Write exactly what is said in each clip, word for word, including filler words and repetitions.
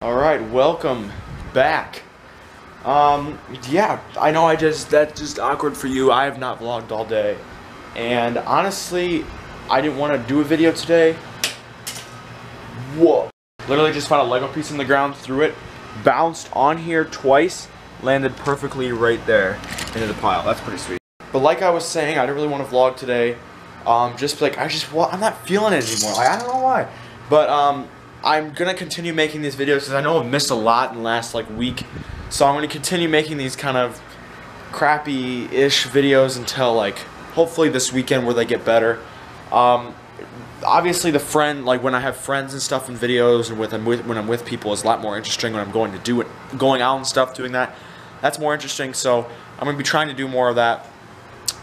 All right, welcome back. Um, yeah, I know I just, that's just awkward for you. I have not vlogged all day. And honestly, I didn't want to do a video today. Whoa. Literally just found a Lego piece in the ground, threw it, bounced on here twice, landed perfectly right there into the pile. That's pretty sweet. But like I was saying, I didn't really want to vlog today. Um, just like, I just, well, I'm not feeling it anymore. Like, I don't know why. But, um... I'm gonna continue making these videos because I know I've missed a lot in the last like week, so I'm gonna continue making these kind of crappy-ish videos until like hopefully this weekend where they get better. Um, obviously, the friend like when I have friends and stuff in videos and with, with when I'm with people is a lot more interesting. When I'm going to do it, going out and stuff, doing that, that's more interesting. So I'm gonna be trying to do more of that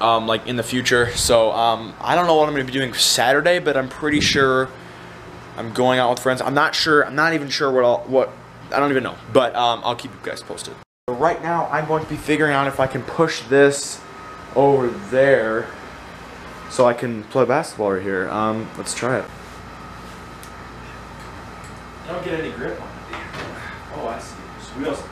um, like in the future. So um, I don't know what I'm gonna be doing Saturday, but I'm pretty sure. I'm going out with friends. I'm not sure. I'm not even sure what I'll, what, I don't even know. But um, I'll keep you guys posted. But right now, I'm going to be figuring out if I can push this over there so I can play basketball right here. Um, let's try it. I don't get any grip on it. Oh, I see. There's wheels. Yep.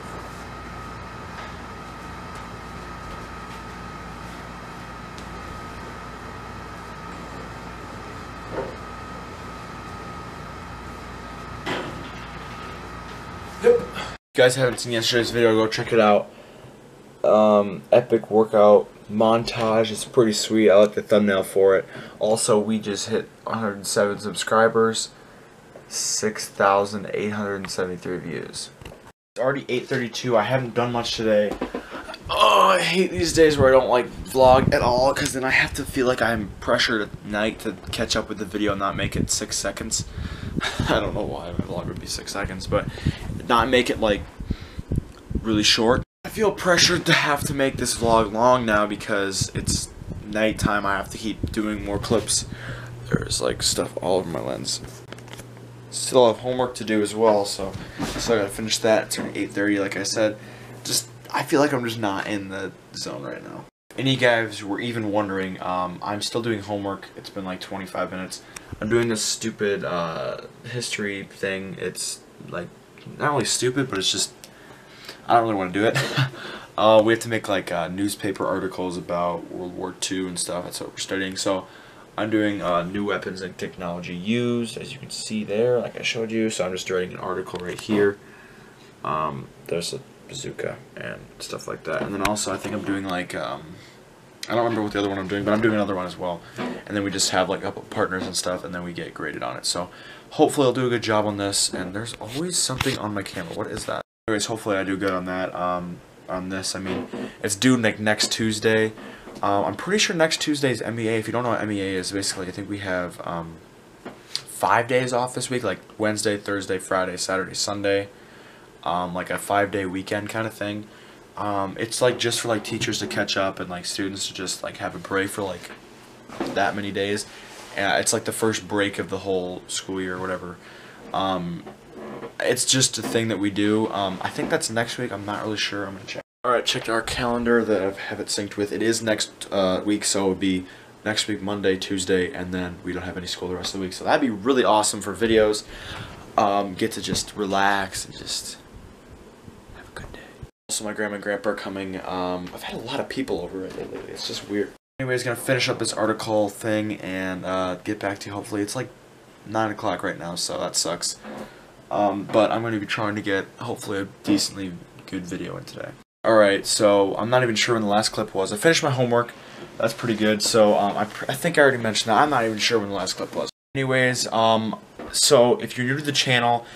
If you guys haven't seen yesterday's video, go check it out. Um, epic workout montage. It's pretty sweet. I like the thumbnail for it. Also, we just hit one hundred seven subscribers, six thousand eight hundred seventy-three views. It's already eight thirty-two. I haven't done much today. Oh, I hate these days where I don't like vlog at all because then I have to feel like I'm pressured at night to catch up with the video and not make it six seconds. I don't know why my vlog would be six seconds, but not make it like really short. I feel pressured to have to make this vlog long now because it's nighttime. I have to keep doing more clips. There's like stuff all over my lens. Still have homework to do as well, so so I gotta finish that. It's around eight thirty, like I said. Just I feel like I'm just not in the zone right now. If any guys were even wondering, um, I'm still doing homework. It's been like twenty-five minutes. I'm doing this stupid uh, history thing. It's like not only stupid, but it's just I don't really want to do it. uh, we have to make like uh, newspaper articles about World War Two and stuff. That's what we're studying. So I'm doing uh, new weapons and technology used, as you can see there, like I showed you. So I'm just writing an article right here. Um, there's a bazooka and stuff like that, and then also I think I'm doing like um, I don't remember what the other one I'm doing, but I'm doing another one as well, and then we just have like a couple partners and stuff, and then we get graded on it. So hopefully I'll do a good job on this. And there's always something on my camera. What is that? Anyways, hopefully I do good on that. Um, on this, I mean, it's due like next Tuesday. Um, I'm pretty sure next Tuesday's M E A. If you don't know what M E A is, basically I think we have um, five days off this week, like Wednesday, Thursday, Friday, Saturday, Sunday. Um, like a five-day weekend kind of thing. Um, it's like just for like teachers to catch up and like students to just like have a break for like that many days. Uh, it's like the first break of the whole school year or whatever. Um, it's just a thing that we do. Um, I think that's next week. I'm not really sure. I'm gonna check. All right, checked our calendar that I have it synced with. It is next uh, week, so it would be next week Monday, Tuesday, and then we don't have any school the rest of the week. So that'd be really awesome for videos. Um, get to just relax and just. Also, my grandma and grandpa are coming. Um, I've had a lot of people over it lately. It's just weird. Anyways, gonna finish up this article thing and uh, get back to you hopefully. It's like nine o'clock right now, so that sucks. Um, but I'm gonna be trying to get hopefully a decently good video in today. Alright, so I'm not even sure when the last clip was. I finished my homework. That's pretty good. So um, I, pr I think I already mentioned that. I'm not even sure when the last clip was. Anyways, um, so if you're new to the channel,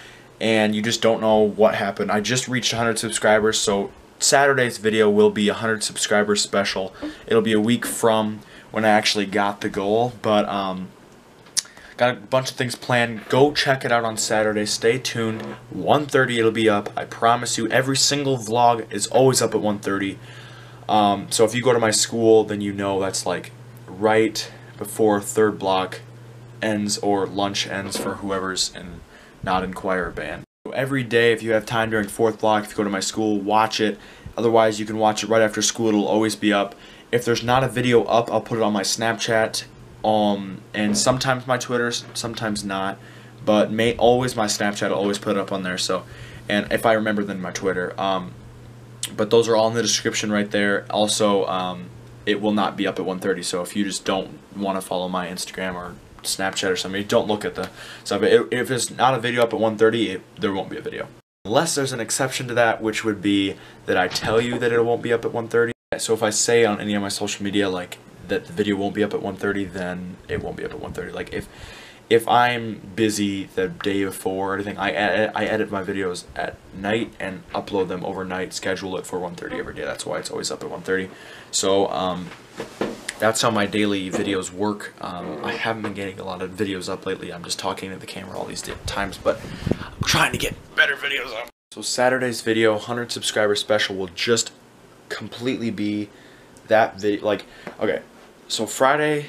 and you just don't know what happened. I just reached one hundred subscribers, so Saturday's video will be a one hundred subscribers special. It'll be a week from when I actually got the goal, but um, got a bunch of things planned. Go check it out on Saturday. Stay tuned. one thirty it'll be up. I promise you, every single vlog is always up at one thirty. Um, so if you go to my school, then you know that's like right before third block ends or lunch ends for whoever's in. Not in choir band. Every day, if you have time during fourth block, if you go to my school, watch it. Otherwise, you can watch it right after school. It'll always be up. If there's not a video up, I'll put it on my Snapchat, um, and sometimes my Twitter, sometimes not. But may always my Snapchat will always put it up on there. So, and if I remember, then my Twitter. Um, but those are all in the description right there. Also, um, it will not be up at one thirty. So if you just don't want to follow my Instagram or Snapchat or something, don't look at the stuff. If it's not a video up at one thirty, there won't be a video. Unless there's an exception to that, which would be that I tell you that it won't be up at one thirty. So if I say on any of my social media like that the video won't be up at one thirty, then it won't be up at one thirty. Like if if I'm busy the day before or anything, I edit, I edit my videos at night and upload them overnight. Schedule it for one thirty every day. That's why it's always up at one thirty. So um, that's how my daily videos work. Um, I haven't been getting a lot of videos up lately. I'm just talking to the camera all these times, but I'm trying to get better videos up. So Saturday's video, one hundred subscriber special, will just completely be that video. Like, okay, so Friday,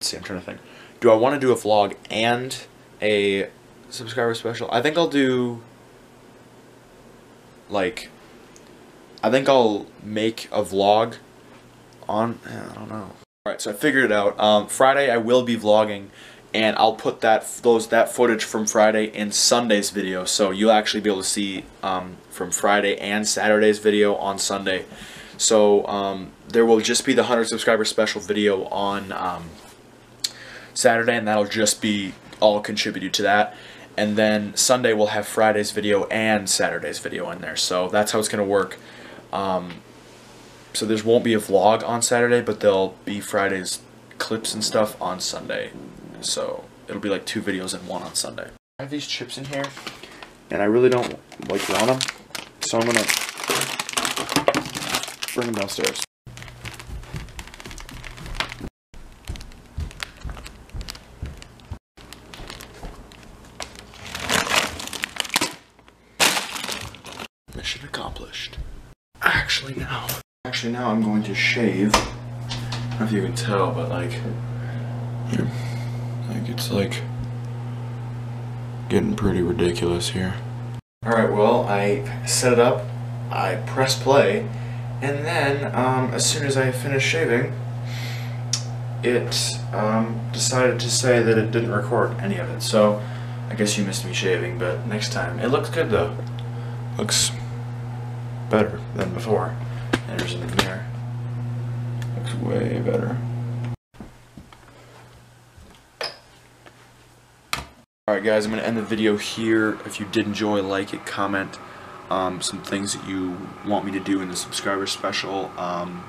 let's see, I'm trying to think. Do I want to do a vlog and a subscriber special? I think I'll do, like, I think I'll make a vlog on, I don't know. Alright, so I figured it out. Um, Friday I will be vlogging, and I'll put that those that footage from Friday in Sunday's video, so you'll actually be able to see um, from Friday and Saturday's video on Sunday. So um, there will just be the one hundred subscriber special video on um, Saturday, and that'll just be all contributed to that. And then Sunday we'll have Friday's video and Saturday's video in there. So that's how it's going to work. Um, so there won't be a vlog on Saturday, but there'll be Friday's clips and stuff on Sunday. So it'll be like two videos and one on Sunday. I have these chips in here, and I really don't like want them, so I'm gonna bring them downstairs. Mission accomplished. Actually, now, actually now I'm going to shave. I don't know if you can tell, but like. Here. It's like getting pretty ridiculous here. Alright, well, I set it up, I press play, and then um, as soon as I finished shaving, it um, decided to say that it didn't record any of it. So I guess you missed me shaving, but next time. It looks good though. Looks better than before. Enters in the mirror. Looks way better. Alright guys, I'm going to end the video here. If you did enjoy, like it, comment, um, some things that you want me to do in the subscriber special. Um,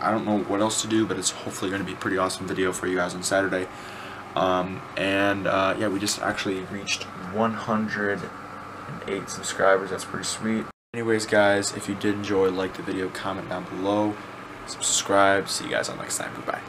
I don't know what else to do, but it's hopefully going to be a pretty awesome video for you guys on Saturday. Um, and uh, yeah, we just actually reached one hundred eight subscribers. That's pretty sweet. Anyways guys, if you did enjoy, like the video, comment down below, subscribe. See you guys on next time. Goodbye.